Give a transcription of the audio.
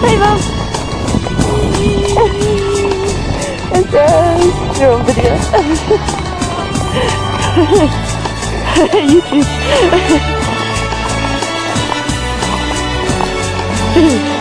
Hey, Mom! It's us! Your own video. YouTube.